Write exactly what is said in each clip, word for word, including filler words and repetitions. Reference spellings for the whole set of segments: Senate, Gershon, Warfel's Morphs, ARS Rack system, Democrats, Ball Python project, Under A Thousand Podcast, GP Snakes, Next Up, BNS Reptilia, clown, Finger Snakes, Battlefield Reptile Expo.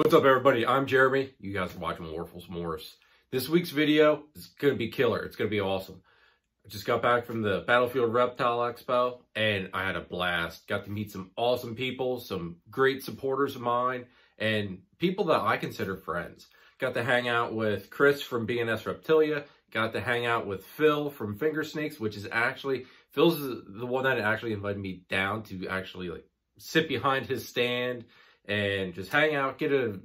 What's up, everybody? I'm Jeremy. You guys are watching Warfel's Morphs. This week's video is going to be killer. It's going to be awesome. I just got back from the Battlefield Reptile Expo, and I had a blast. Got to meet some awesome people, some great supporters of mine, and people that I consider friends. Got to hang out with Chris from B N S Reptilia. Got to hang out with Phil from Finger Snakes, which is actually... Phil's the one that actually invited me down to actually like sit behind his stand and just hang out, get a,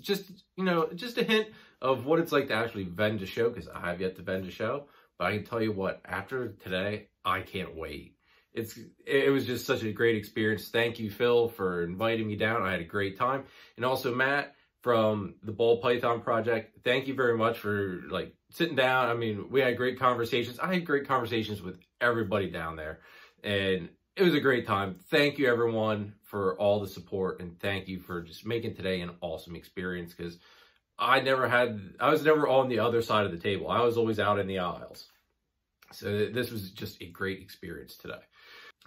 just, you know, just a hint of what it's like to actually vend a show, because I have yet to vend a show. But I can tell you what, after today, I can't wait. It's, it was just such a great experience. Thank you, Phil, for inviting me down. I had a great time. And also Matt from the Ball Python Project, thank you very much for like sitting down. I mean, we had great conversations. I had great conversations with everybody down there, and it was a great time. Thank you, everyone, for all the support, and thank you for just making today an awesome experience, because I never had, I was never on the other side of the table. I was always out in the aisles. So this was just a great experience today.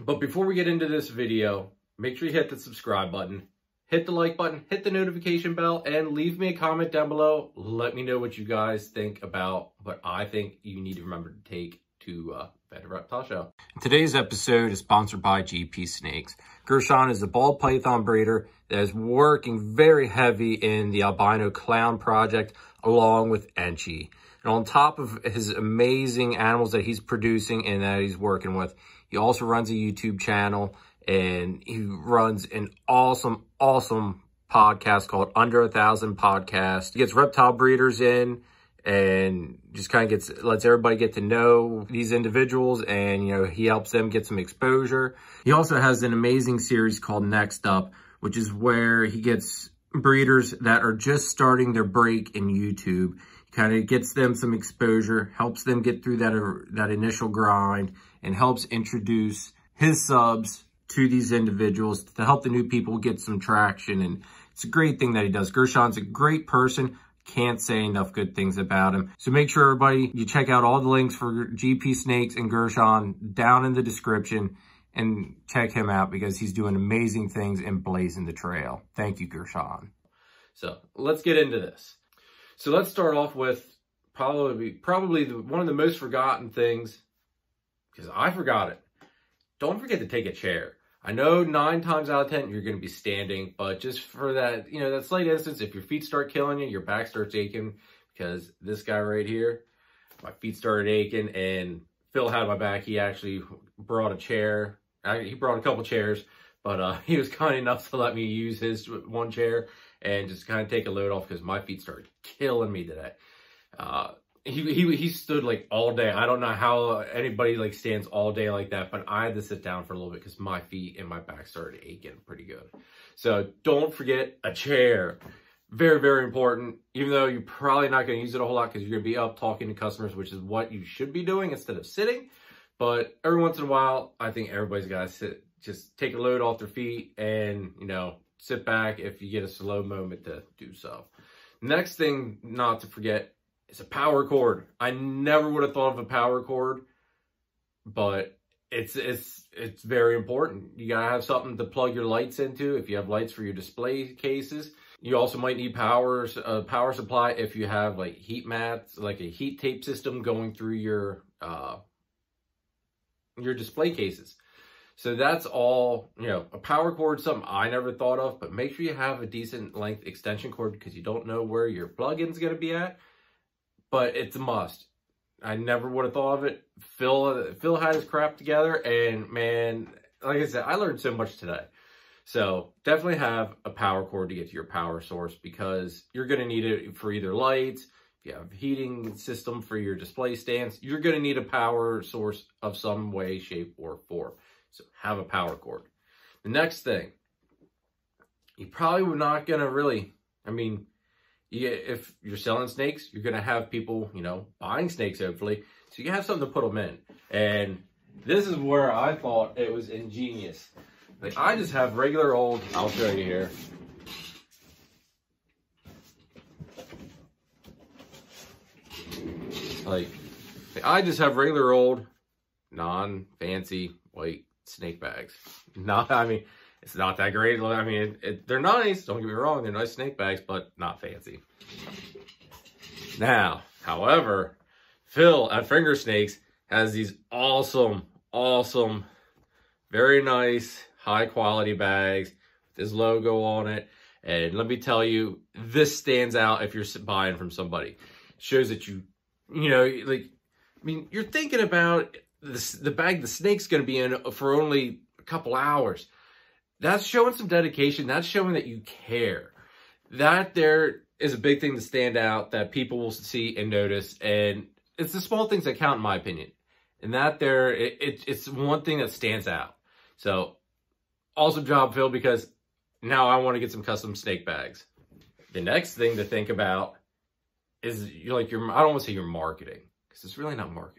But before we get into this video, make sure you hit the subscribe button, hit the like button, hit the notification bell, and leave me a comment down below. Let me know what you guys think about what I think you need to remember to take to uh, Better Reptile Show. Today's episode is sponsored by G P Snakes. Gershon is a ball python breeder that is working very heavy in the albino clown project along with Enchi. And on top of his amazing animals that he's producing and that he's working with, he also runs a YouTube channel, and he runs an awesome, awesome podcast called Under A Thousand Podcast. He gets reptile breeders in and just kind of gets lets everybody get to know these individuals, and you know, he helps them get some exposure. He also has an amazing series called Next Up, which is where he gets breeders that are just starting their break in YouTube, kind of gets them some exposure, helps them get through that that initial grind, and helps introduce his subs to these individuals to help the new people get some traction. And it's a great thing that he does. Gershon's a great person. Can't say enough good things about him. So make sure, everybody, you check out all the links for G P Snakes and Gershon down in the description, and check him out, because he's doing amazing things and blazing the trail. Thank you, Gershon. So let's get into this. So let's start off with probably, probably the, one of the most forgotten things, because I forgot it. Don't forget to take a chair. I know nine times out of ten, you're going to be standing, but just for that, you know, that slight instance, if your feet start killing you, your back starts aching, because this guy right here, my feet started aching, and Phil had my back. He actually brought a chair. I, he brought a couple chairs, but uh, he was kind enough to let me use his one chair and just kind of take a load off, because my feet started killing me today. Uh, he, he, he stood like all day. I don't know how anybody like stands all day like that, but I had to sit down for a little bit because my feet and my back started aching pretty good. So don't forget a chair. Very, very important, even though you're probably not going to use it a whole lot because you're going to be up talking to customers, which is what you should be doing instead of sitting. But every once in a while, I think everybody's got to sit, just take a load off their feet and, you know, sit back if you get a slow moment to do so. Next thing not to forget, it's a power cord. I never would have thought of a power cord, but it's it's it's very important. You gotta have something to plug your lights into. If you have lights for your display cases, you also might need power uh, power supply if you have like heat mats, like a heat tape system going through your uh, your display cases. So that's all, you know, a power cord, something I never thought of, but make sure you have a decent length extension cord, because you don't know where your plug-in's gonna be at. But it's a must. I never would have thought of it. Phil, Phil had his crap together, and man, like I said, I learned so much today. So definitely have a power cord to get to your power source, because you're gonna need it for either lights, if you have a heating system for your display stands, you're gonna need a power source of some way, shape, or form. So have a power cord. The next thing, you probably were not gonna really, I mean, You, if you're selling snakes, you're going to have people, you know, buying snakes, hopefully. So you have something to put them in. And this is where I thought it was ingenious. Like, I just have regular old, I'll show you here. Like, I just have regular old, non-fancy white snake bags. Not, I mean, It's not that great. I mean, it, it, they're nice. Don't get me wrong. They're nice snake bags, but not fancy. Now, however, Phil at Finger Snakes has these awesome, awesome, very nice, high quality bags with his logo on it. And let me tell you, this stands out if you're buying from somebody. It shows that you, you know, like, I mean, you're thinking about this, the bag the snake's going to be in for only a couple hours. That's showing some dedication. That's showing that you care. That there is a big thing to stand out that people will see and notice. And it's the small things that count, in my opinion. And that there, it, it, it's one thing that stands out. So, awesome job, Phil, because now I want to get some custom snake bags. The next thing to think about is, you're like, your, I don't want to say your marketing, because it's really not marketing.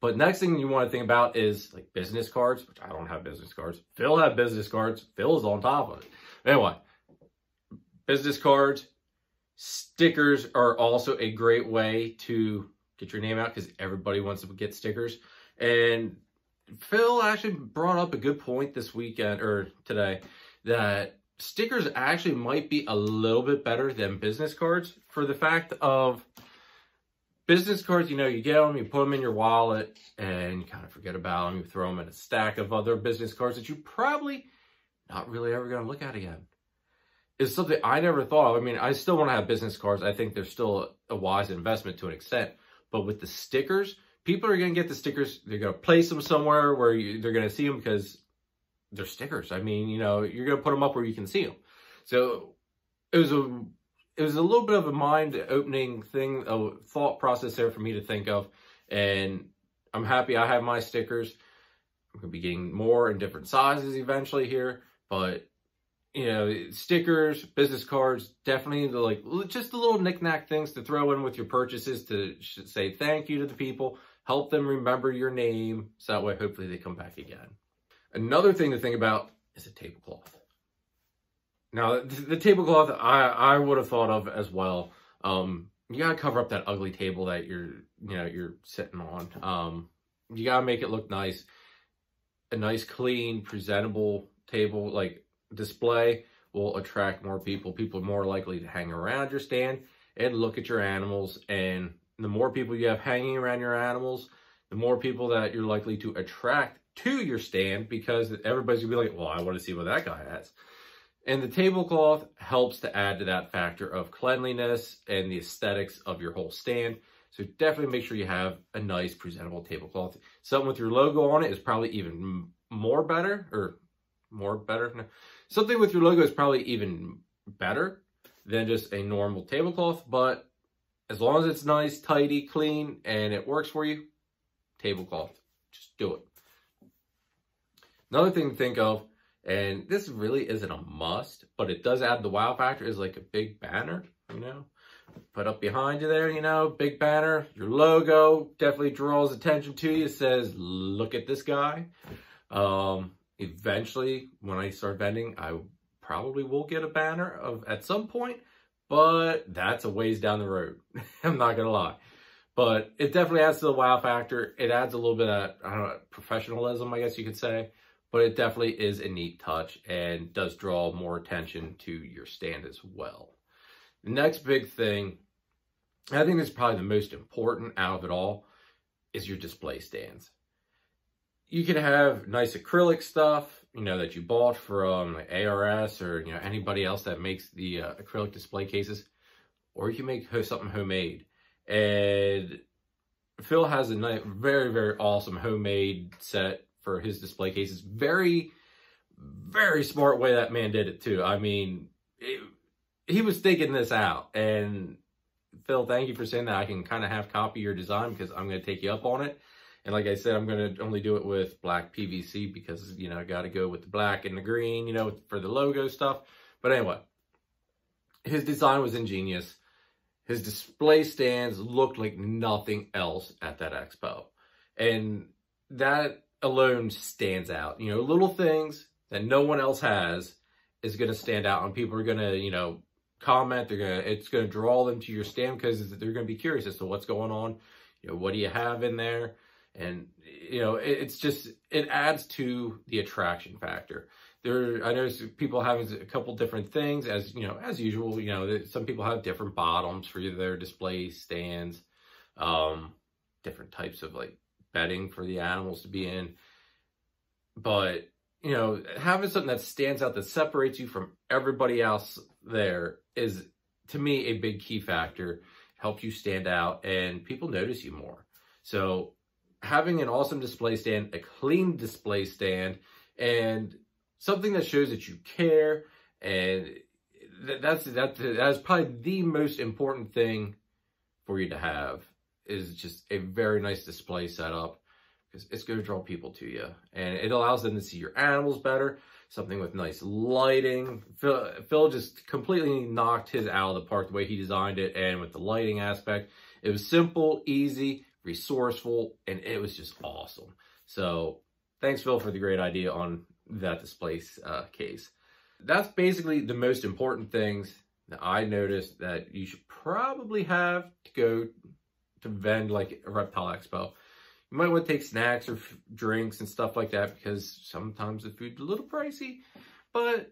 But next thing you want to think about is like business cards, which I don't have business cards. Phil had business cards. Phil is on top of it. Anyway, business cards, stickers are also a great way to get your name out, because everybody wants to get stickers. And Phil actually brought up a good point this weekend or today that stickers actually might be a little bit better than business cards, for the fact of business cards, you know, you get them, you put them in your wallet, and you kind of forget about them. You throw them in a stack of other business cards that you probably not really ever going to look at again. It's something I never thought of. I mean, I still want to have business cards. I think they're still a wise investment to an extent. But with the stickers, people are going to get the stickers. They're going to place them somewhere where you, they're going to see them, because they're stickers. I mean, you know, you're going to put them up where you can see them. So it was a... It was a little bit of a mind-opening thing, a thought process there for me to think of, and I'm happy I have my stickers. I'm going to be getting more in different sizes eventually here, but, you know, stickers, business cards, definitely the, like, just the little knick-knack things to throw in with your purchases to say thank you to the people, help them remember your name, so that way hopefully they come back again. Another thing to think about is a tablecloth. Now, the tablecloth, I, I would have thought of as well. Um, you got to cover up that ugly table that you're, you know, you're sitting on. Um, you got to make it look nice. A nice, clean, presentable table, like, display will attract more people. People are more likely to hang around your stand and look at your animals. And the more people you have hanging around your animals, the more people that you're likely to attract to your stand, because everybody's going to be like, well, I want to see what that guy has. And the tablecloth helps to add to that factor of cleanliness and the aesthetics of your whole stand. So definitely make sure you have a nice, presentable tablecloth. Something with your logo on it is probably even more better, or more better. No. Something with your logo is probably even better than just a normal tablecloth. But as long as it's nice, tidy, clean, and it works for you, tablecloth, just do it. Another thing to think of, and this really isn't a must, but it does add the wow factor, is like a big banner, you know, put up behind you there, you know, big banner. Your logo definitely draws attention to you. It says, look at this guy. Um, eventually, when I start vending, I probably will get a banner of at some point, but that's a ways down the road. I'm not going to lie. But it definitely adds to the wow factor. It adds a little bit of, I don't know, professionalism, I guess you could say. But it definitely is a neat touch and does draw more attention to your stand as well. The next big thing, I think it's probably the most important out of it all, is your display stands. You can have nice acrylic stuff, you know, that you bought from like A R S or, you know, anybody else that makes the uh, acrylic display cases, or you can make something homemade. And Phil has a nice, very, very awesome homemade set for his display cases. Very, very smart way that man did it too. I mean, it, he was thinking this out. And Phil, thank you for saying that. I can kind of half copy your design, because I'm going to take you up on it. And like I said, I'm going to only do it with black P V C, because, you know, I got to go with the black and the green, you know, for the logo stuff. But anyway, his design was ingenious. His display stands looked like nothing else at that expo. And that alone stands out. You know, little things that no one else has is going to stand out, and people are going to, you know, comment. They're going to, it's going to draw them to your stand, because they're going to be curious as to what's going on. You know, what do you have in there? And, you know, it, it's just, it adds to the attraction factor. there, I noticed people have a couple different things, as you know, as usual, you know, some people have different bottoms for their display stands, um, different types of like bedding for the animals to be in. But, you know, having something that stands out, that separates you from everybody else there, is to me a big key factor. It helps you stand out and people notice you more. So having an awesome display stand, a clean display stand, and something that shows that you care, and that's that's that's probably the most important thing for you to have, is just a very nice display setup, because it's going to draw people to you, and it allows them to see your animals better. Something with nice lighting. Phil, Phil just completely knocked his out of the park the way he designed it, and with the lighting aspect, it was simple, easy, resourceful, and it was just awesome. So thanks, Phil, for the great idea on that display uh, case. That's basically the most important things that I noticed that you should probably have to go to vend like a Reptile Expo. You might want to take snacks or drinks and stuff like that, because sometimes the food's a little pricey, but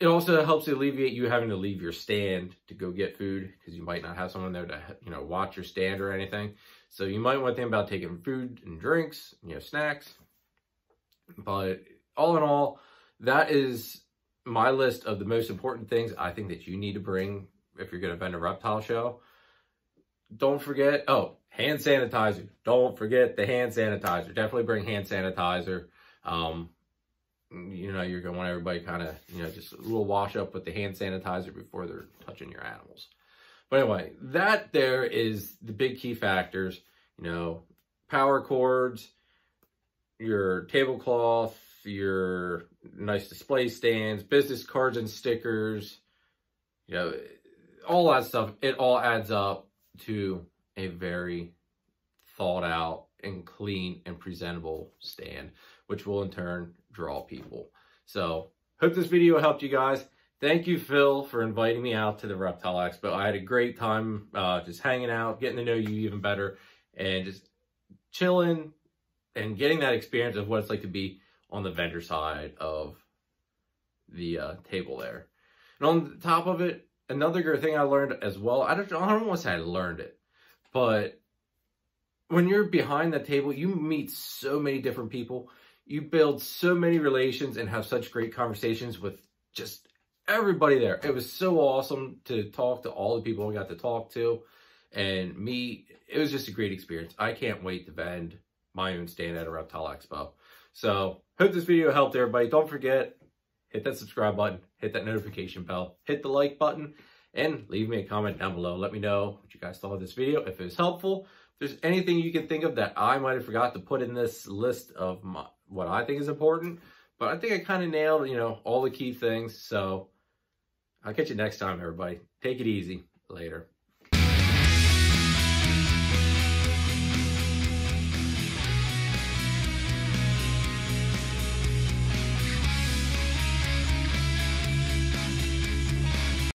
it also helps alleviate you having to leave your stand to go get food, because you might not have someone there to, you know, watch your stand or anything. So you might want to think about taking food and drinks, you know, snacks. But all in all, that is my list of the most important things I think that you need to bring if you're going to vend a reptile show. Don't forget, oh, hand sanitizer. Don't forget the hand sanitizer. Definitely bring hand sanitizer. Um, you know, you're going to want everybody kind of, you know, just a little wash up with the hand sanitizer before they're touching your animals. But anyway, that there is the big key factors, you know, power cords, your tablecloth, your nice display stands, business cards and stickers, you know, all that stuff. It all adds up to a very thought out and clean and presentable stand, which will in turn draw people. So hope this video helped you guys. Thank you, Phil, for inviting me out to the Reptile Expo. I had a great time uh, just hanging out, getting to know you even better, and just chilling and getting that experience of what it's like to be on the vendor side of the uh, table there. And on top of it, another good thing I learned as well, I don't, I don't want to say I learned it, but when you're behind the table, you meet so many different people. You build so many relations and have such great conversations with just everybody there. It was so awesome to talk to all the people I got to talk to and meet. It was just a great experience. I can't wait to vend my own stand at a Reptile Expo. So hope this video helped everybody. Don't forget, hit that subscribe button, hit that notification bell, hit the like button, and leave me a comment down below. Let me know what you guys thought of this video, if it was helpful. If there's anything you can think of that I might have forgot to put in this list of my, what I think is important, but I think I kind of nailed, you know, all the key things. So I'll catch you next time, everybody. Take it easy. Later.